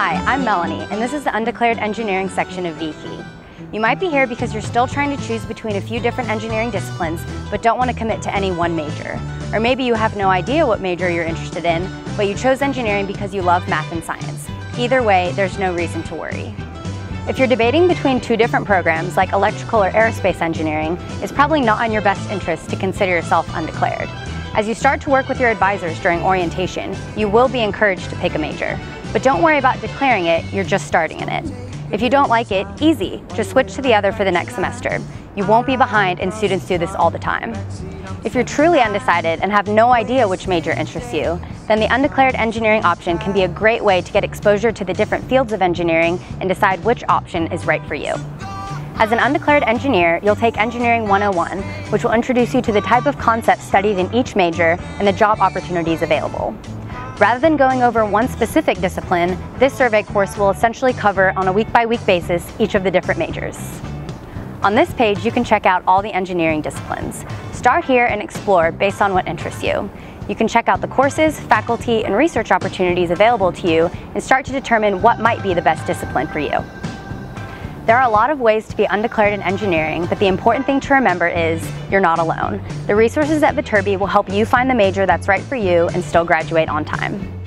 Hi, I'm Melanie, and this is the Undeclared Engineering section of Viki. You might be here because you're still trying to choose between a few different engineering disciplines, but don't want to commit to any one major. Or maybe you have no idea what major you're interested in, but you chose engineering because you love math and science. Either way, there's no reason to worry. If you're debating between two different programs, like electrical or aerospace engineering, it's probably not in your best interest to consider yourself undeclared. As you start to work with your advisors during orientation, you will be encouraged to pick a major. But don't worry about declaring it, you're just starting in it. If you don't like it, easy, just switch to the other for the next semester. You won't be behind, and students do this all the time. If you're truly undecided and have no idea which major interests you, then the undeclared engineering option can be a great way to get exposure to the different fields of engineering and decide which option is right for you. As an undeclared engineer, you'll take Engineering 101, which will introduce you to the type of concepts studied in each major and the job opportunities available. Rather than going over one specific discipline, this survey course will essentially cover on a week-by-week basis each of the different majors. On this page, you can check out all the engineering disciplines. Start here and explore based on what interests you. You can check out the courses, faculty, and research opportunities available to you and start to determine what might be the best discipline for you. There are a lot of ways to be undeclared in engineering, but the important thing to remember is you're not alone. The resources at Viterbi will help you find the major that's right for you and still graduate on time.